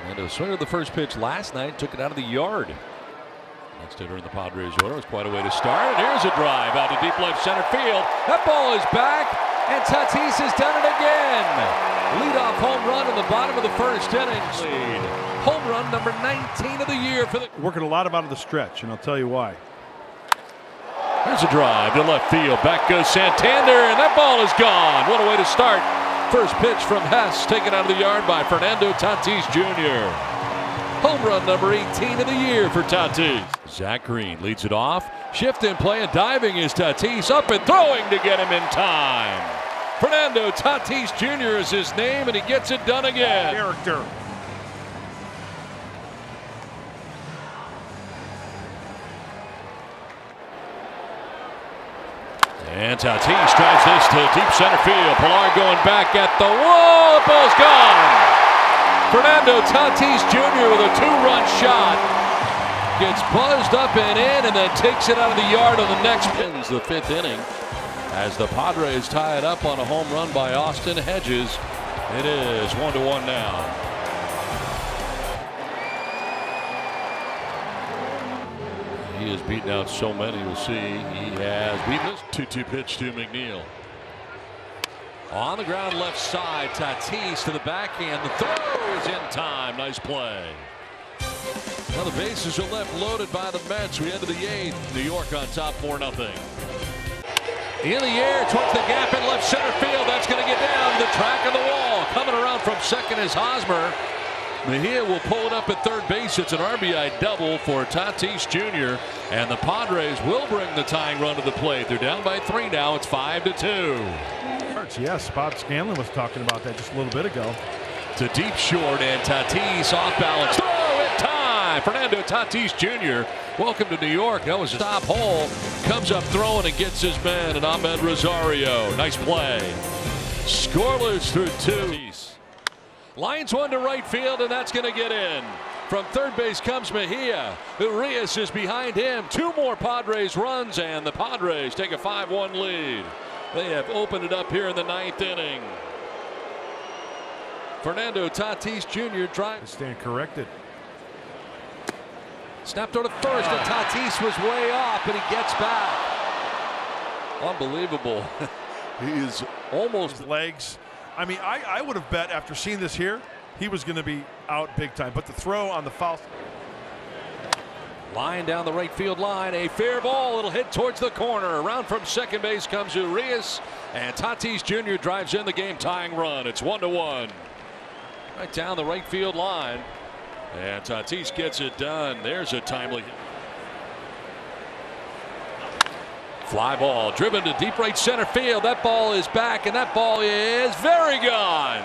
Fernando swung at the first pitch last night, took it out of the yard. Next hitter in the Padres order. It's quite a way to start. And here's a drive out to deep left center field. That ball is back, and Tatis has done it again. Leadoff home run in the bottom of the first inning. Home run number 19 of the year for the. Working a lot of out of the stretch, and I'll tell you why. Here's a drive to left field. Back goes Santander, and that ball is gone. What a way to start. First pitch from Hess, taken out of the yard by Fernando Tatis Jr. Home run number 18 of the year for Tatis. Zach Green leads it off. Shift in play and diving is Tatis, up and throwing to get him in time. Fernando Tatis Jr. is his name, and he gets it done again. Character. And Tatis drives this to deep center field. Pilar going back at the wall. The ball's gone. Fernando Tatis Jr. with a two-run shot. Gets buzzed up and in, and then takes it out of the yard on the next pitch. Ends the fifth inning as the Padres tie it up on a home run by Austin Hedges. It is 1-1 now. He has beaten out so many. You'll see he has beaten. 2-2 pitch to McNeil. On the ground left side, Tatis to the backhand. The throw is in time. Nice play. Now the bases are left loaded by the Mets. We head to the eighth. New York on top 4-0. In the air towards the gap in left center field. That's going to get down the track of the wall. Coming around from second is Hosmer. Mejia will pull it up at third base. It's an RBI double for Tatis Jr. And the Padres will bring the tying run to the plate. They're down by 3 now. It's 5-2. Yes, Bob Scanlon was talking about that just a little bit ago. To deep short, and Tatis off balance. Throw in time. Fernando Tatis Jr. Welcome to New York. That was a stop hole. Comes up throwing and gets his man, and Ahmed Rosario. Nice play. Scoreless through 2. Lines one to right field, and that's going to get in. From third base comes Mejia. Urias is behind him. 2 more Padres runs, and the Padres take a 5-1 lead. They have opened it up here in the ninth inning. Fernando Tatis Jr. drives. Stand corrected. Snapped on to first, and Tatis was way off, but he gets back. Unbelievable. He is almost. His legs. I mean, I would have bet after seeing this here, he was going to be out big time. But the throw on the foul. Line down the right field line. A fair ball. It'll hit towards the corner. Around from second base comes Urias. And Tatis Jr. drives in the game tying run. It's 1-1. Right down the right field line. And Tatis gets it done. There's a timely hit. Fly ball driven to deep right center field. That ball is back, and that ball is very gone.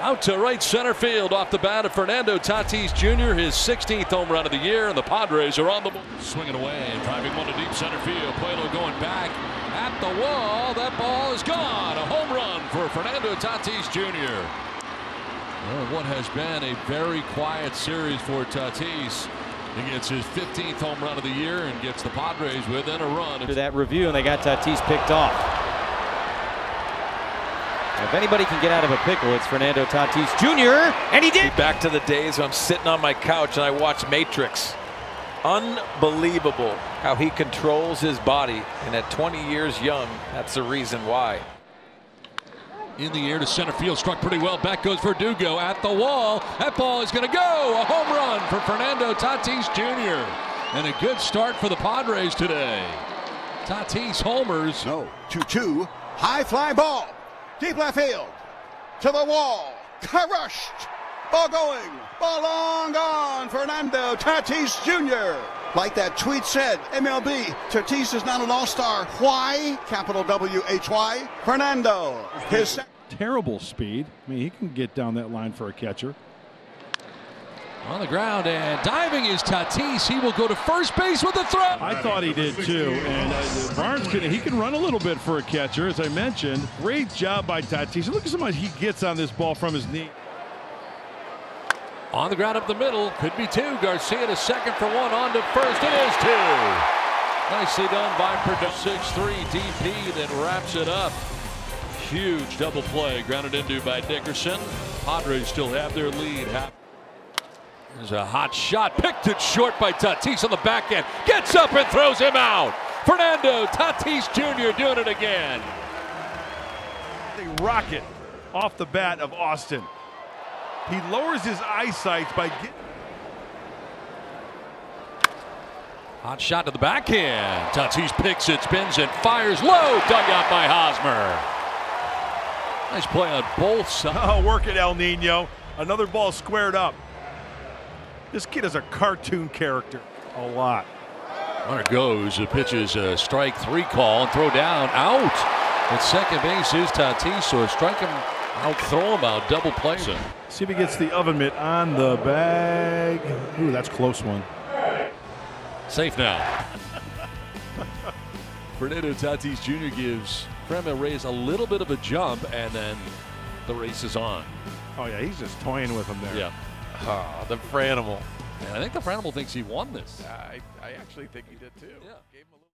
Out to right center field off the bat of Fernando Tatis Jr., his 16th home run of the year, and the Padres are on the ball. Swinging away and driving one to deep center field. Puelo going back at the wall. That ball is gone. A home run for Fernando Tatis Jr. Well, what has been a very quiet series for Tatis. He gets his 15th home run of the year and gets the Padres within a run. To that review, and they got Tatis picked off. Now, if anybody can get out of a pickle, it's Fernando Tatis Jr., and he did. Back to the days when I'm sitting on my couch and I watch Matrix. Unbelievable how he controls his body, and at 20 years young, that's the reason why. In the air to center field, struck pretty well. Back goes Verdugo at the wall. That ball is going to go. A home run for Fernando Tatis Jr. And a good start for the Padres today. Tatis homers. No, 2-2. High fly ball. Deep left field. To the wall. Crushed. Ball going. Ball long gone. Fernando Tatis Jr. Like that tweet said, MLB, Tatis is not an all-star. Why? Capital W-H-Y. Fernando. His terrible speed. I mean, he can get down that line for a catcher. On the ground, and diving is Tatis. He will go to first base with a throw. I thought he did, too. And Barnes, he can run a little bit for a catcher, as I mentioned. Great job by Tatis. Look at how much he gets on this ball from his knee. On the ground up the middle, could be 2. Garcia to second for 1, on to first, it is 2. Nicely done by Paredes. 6-3 DP that wraps it up. Huge double play grounded into by Dickerson. Padres still have their lead. There's a hot shot, picked it short by Tatis on the back end. Gets up and throws him out. Fernando Tatis Jr. doing it again. A rocket off the bat of Austin. He lowers his eyesight by getting. Hot shot to the backhand. Tatis picks it, spins it, fires low. Dug out by Hosmer. Nice play on both sides. Oh, work it, El Nino. Another ball squared up. This kid is a cartoon character. A lot. Runner goes. The pitch is a strike three call and throw down. Out. At second base is Tatis, so strike him out, throw him out, double play. See if he gets the oven mitt on the bag. Ooh, that's close one. Safe now. Fernando Tatis Jr. gives Franmil Reyes a little bit of a jump, and then the race is on. Oh, yeah, he's just toying with him there. Yeah. Oh, the Franimal. And I think the Franimal thinks he won this. I actually think he did, too. Yeah.